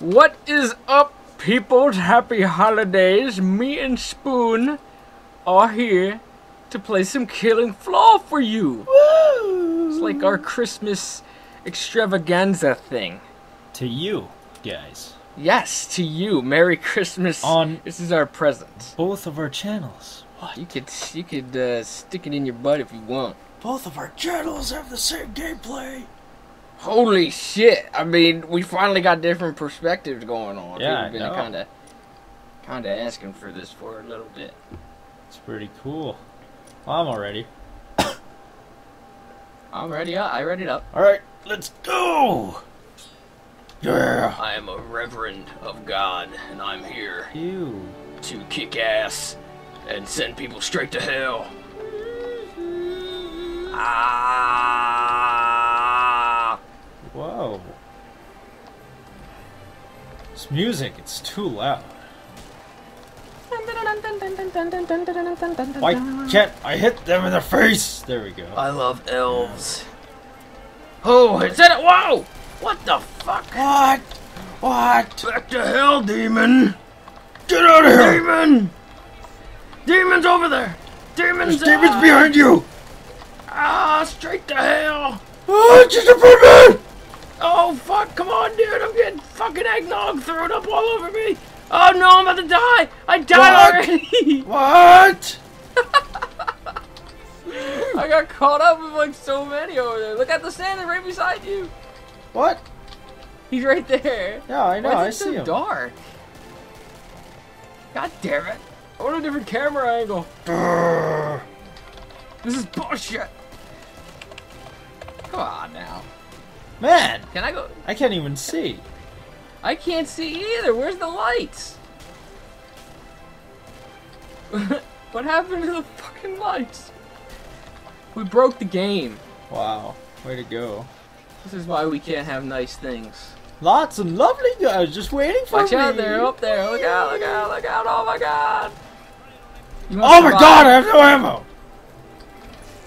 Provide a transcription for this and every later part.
What is up, peoples? Happy holidays. Me and Spoon are here to play some Killing Floor for you. Woo! It's like our Christmas extravaganza thing. To you guys. Yes, to you. Merry Christmas. This is our present. Both of our channels. What? You could stick it in your butt if you want. Both of our channels have the same gameplay. Holy shit! I mean, we finally got different perspectives going on. Yeah, we've been kind of asking for this for a little bit. It's pretty cool. Well, I'm all ready. I'm ready up. I readied up. All right, let's go. Yeah. I am a reverend of God, and I'm here to kick ass and send people straight to hell. Whoa. This music, it's too loud. Why can't I hit them in the face? There we go. I love elves. Oh, it's in it! Whoa! What the fuck? What? What? Back to hell, demon! Get out of here! Demon! Demon's over there! Demon's Demon's behind you! Ah, straight to hell! Oh, it's just a footman! Oh, fuck, come on, dude, I'm getting fucking eggnog thrown up all over me! Oh, no, I'm about to die! I died already! What? I got caught up with, like, so many over there. Look at the sand right beside you! What? He's right there. Yeah, I know, I see him. Why is it so dark? God damn it. I want a different camera angle. This is bullshit! Come on now. Man! Can I go? I can't even see. I can't see either. Where's the lights? What happened to the fucking lights? We broke the game. Wow. Way to go. This is why we can't have nice things. Lots of lovely guys just waiting for me. Watch out, they're up there. Look out, look out, look out. Oh my god. Oh my god, I have no ammo.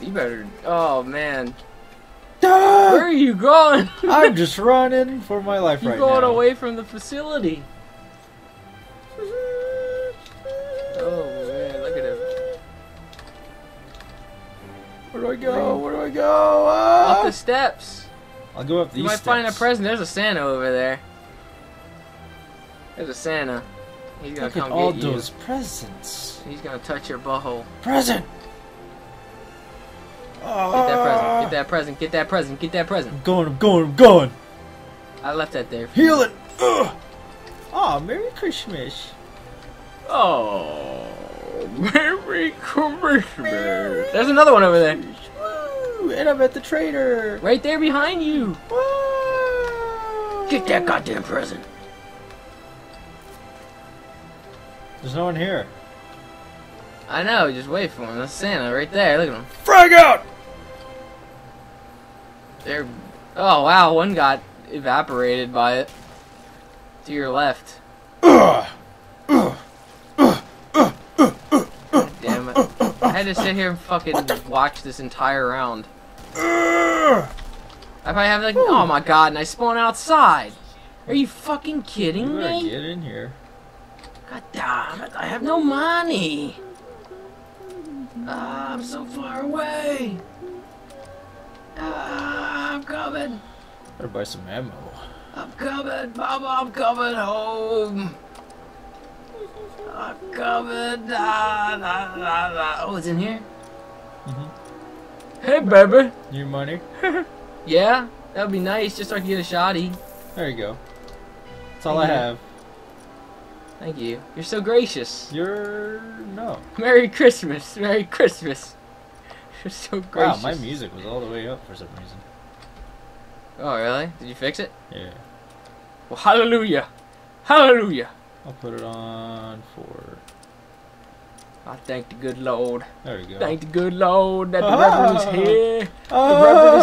You better. Oh man. Where are you going? I'm just running for my life right now. You're going away from the facility. Oh man, look at him. Where do I go? Where do I go? Ah! Up the steps. I'll go up these steps. You might find a present. There's a Santa over there. There's a Santa. He's gonna come get you. Look at all those presents. He's gonna touch your butthole. Present! Get that present, get that present, get that present, get that present. I'm going, I'm going, I'm going. I left that there. Heal it! Ugh. Oh, Merry Christmas. Oh, Merry Christmas. Merry There's another one over there. Woo, and I'm at the trader. Right there behind you. Woo. Get that goddamn present. There's no one here. I know, just wait for him. That's Santa right there. Look at him. Frag out! There. Oh wow, one got evaporated by it. To your left. Damn it! I had to sit here and fucking watch this entire round. I probably have like, oh my god, and I spawn outside. Are you fucking kidding me? You better get in here. God damn it! I have no money. Ah, I'm so far away. Ah, I'm coming. Better buy some ammo. I'm coming, Mama. I'm coming home. I'm coming. Nah, nah, nah, nah. Oh, it's in here. Hey, baby. New money? Yeah, that'd be nice. Just so I can get a shoddy. There you go. That's all I have. Thank you. You're so gracious. You're... no. Merry Christmas. Merry Christmas. You're so gracious. Wow, my music was all the way up for some reason. Oh, really? Did you fix it? Yeah. Well, hallelujah. Hallelujah. I'll put it on for... I thank the good Lord. There you go. Thank the good Lord that the Reverend is here. The Reverend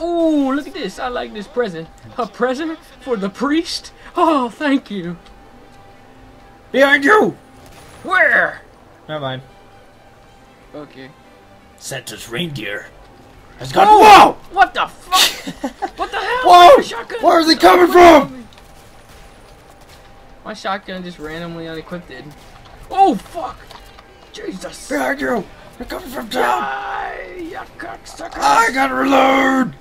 is here. Ooh, look at this. I like this present. A present for the priest? Oh, thank you. Behind you! Where? Never mind. Okay. Santa's reindeer. It's got. Whoa! What the fuck? What the hell? Whoa! Shotgun? Where is it coming from? My shotgun just randomly unequipped. Oh fuck! Jesus! Behind you! They're coming from down! I gotta reload!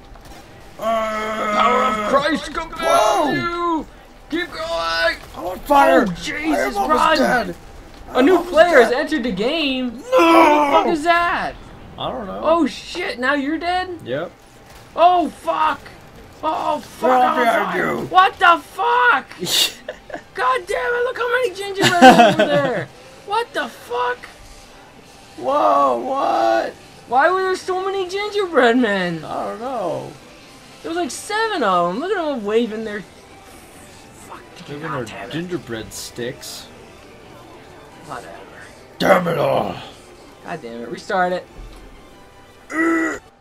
Power of Christ compels you! Keep going! I'm on fire! Oh, Jesus, Rod! A new player has entered the game! No! What the fuck is that? I don't know. Oh shit, now you're dead? Yep. Oh fuck! Oh fuck! I'm on fire. What the fuck? God damn it, look how many gingerbreads over there! What the fuck? Whoa, what? Why were there so many gingerbread men? I don't know. There was like 7 of them. Look at them waving their... Fucking God, damn it. Gingerbread sticks. Whatever. Damn it all. God damn it. Restart it.